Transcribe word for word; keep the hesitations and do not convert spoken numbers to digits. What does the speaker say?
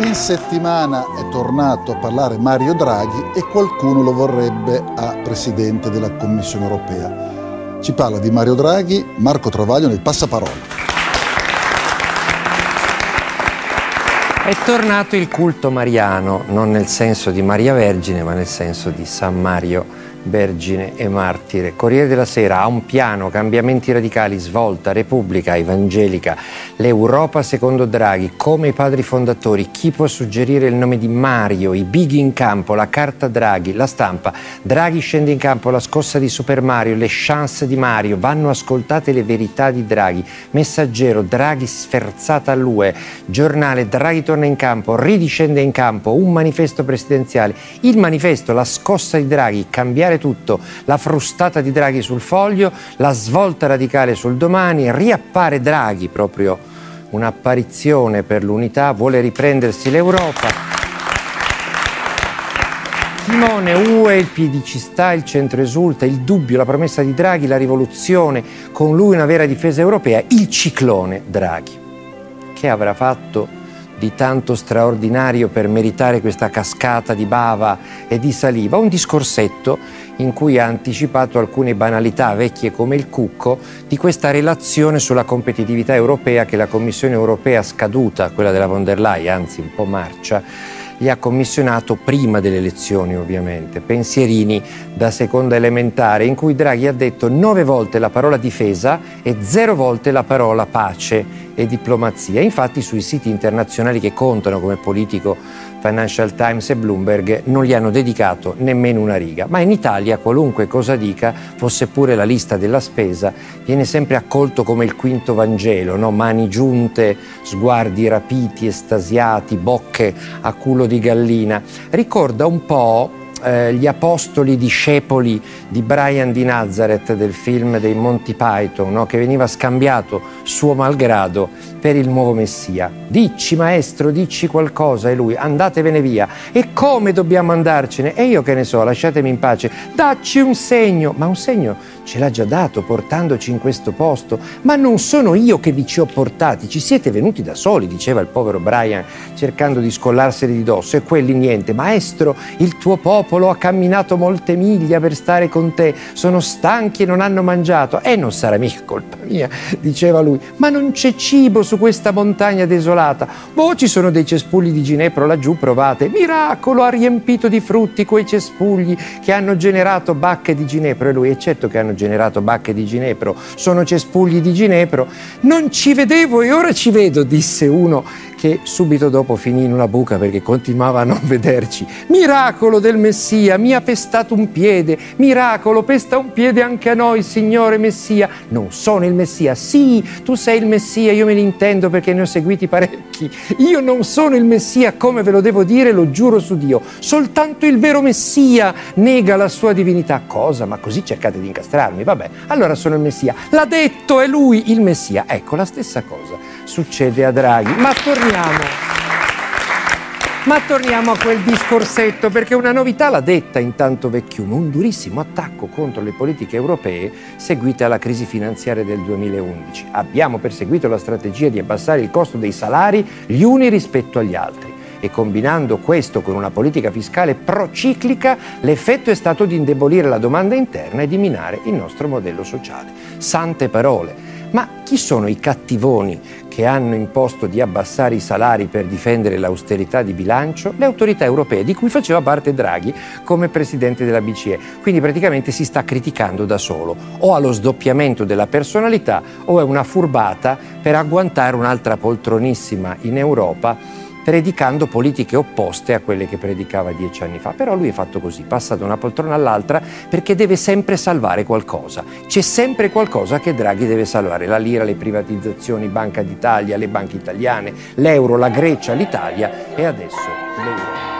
In settimana è tornato a parlare Mario Draghi e qualcuno lo vorrebbe a presidente della Commissione europea. Ci parla di Mario Draghi, Marco Travaglio nel Passaparola. È tornato il culto mariano, non nel senso di Maria Vergine, ma nel senso di San Mario Vergine e martire. Corriere della Sera ha un piano, cambiamenti radicali, svolta, Repubblica, evangelica, l'Europa secondo Draghi, come i padri fondatori, chi può suggerire il nome di Mario, i big in campo, la carta Draghi, la stampa, Draghi scende in campo, la scossa di Super Mario, le chance di Mario, vanno ascoltate le verità di Draghi, Messaggero, Draghi sferzata all'U E, giornale, Draghi torna in campo, ridiscende in campo, un manifesto presidenziale, il manifesto, la scossa di Draghi, cambiare tutto, la frustata di Draghi sul Foglio, la svolta radicale sul Domani, riappare Draghi, proprio un'apparizione per l'unità, vuole riprendersi l'Europa. Timone, U E, il P D ci sta, il centro esulta, il dubbio, la promessa di Draghi, la rivoluzione, con lui una vera difesa europea, il ciclone Draghi. Che avrà fatto di tanto straordinario per meritare questa cascata di bava e di saliva, un discorsetto in cui ha anticipato alcune banalità vecchie come il cucco di questa relazione sulla competitività europea che la Commissione europea scaduta, quella della von der Leyen, anzi un po' marcia, gli ha commissionato prima delle elezioni ovviamente, pensierini da seconda elementare in cui Draghi ha detto nove volte la parola difesa e zero volte la parola pace e diplomazia. Infatti sui siti internazionali che contano come politico Financial Times e Bloomberg non gli hanno dedicato nemmeno una riga, ma in Italia qualunque cosa dica, fosse pure la lista della spesa, viene sempre accolto come il quinto Vangelo, no? Mani giunte, sguardi rapiti, estasiati, bocche a culo di gallina. Ricorda un po' eh, gli apostoli discepoli di Brian di Nazareth del film dei Monty Python, no? Che veniva scambiato suo malgrado per il nuovo Messia. Dicci maestro, dicci qualcosa, e lui andatevene via. E come dobbiamo andarcene? E io che ne so, lasciatemi in pace, dacci un segno. Ma un segno ce l'ha già dato portandoci in questo posto, ma non sono io che vi ci ho portati, ci siete venuti da soli, diceva il povero Brian cercando di scollarseli di dosso, e quelli niente, maestro il tuo popolo ha camminato molte miglia per stare con te, sono stanchi e non hanno mangiato, e eh, non sarà mica colpa mia, diceva lui, ma non c'è cibo su questa montagna desolata. Boh, ci sono dei cespugli di ginepro laggiù, provate. Miracolo, ha riempito di frutti quei cespugli che hanno generato bacche di ginepro. E lui, è certo che hanno generato bacche di ginepro, sono cespugli di ginepro. Non ci vedevo e ora ci vedo, disse uno che subito dopo finì in una buca perché continuava a non vederci. Miracolo del Messia, mi ha pestato un piede. Miracolo, pesta un piede anche a noi, Signore Messia. Non sono il Messia. Sì, tu sei il Messia, io me ne intendo perché ne ho seguiti parecchi. Io non sono il Messia, come ve lo devo dire, lo giuro su Dio. Soltanto il vero Messia nega la sua divinità. Cosa? Ma così cercate di incastrarmi? Vabbè, allora sono il Messia. L'ha detto, è lui il Messia. Ecco, la stessa cosa succede a Draghi. Ma torniamo Ma torniamo a quel discorsetto, perché una novità l'ha detta intanto Vecchiumo, un durissimo attacco contro le politiche europee seguite alla crisi finanziaria del duemilaundici. Abbiamo perseguito la strategia di abbassare il costo dei salari gli uni rispetto agli altri e combinando questo con una politica fiscale prociclica l'effetto è stato di indebolire la domanda interna e di minare il nostro modello sociale. Sante parole. Ma chi sono i cattivoni che hanno imposto di abbassare i salari per difendere l'austerità di bilancio? Le autorità europee, di cui faceva parte Draghi come presidente della B C E. Quindi praticamente si sta criticando da solo. O allo sdoppiamento della personalità o è una furbata per agguantare un'altra poltronissima in Europa, predicando politiche opposte a quelle che predicava dieci anni fa. Però lui è fatto così, passa da una poltrona all'altra perché deve sempre salvare qualcosa. C'è sempre qualcosa che Draghi deve salvare, la lira, le privatizzazioni, Banca d'Italia, le banche italiane, l'euro, la Grecia, l'Italia e adesso l'euro.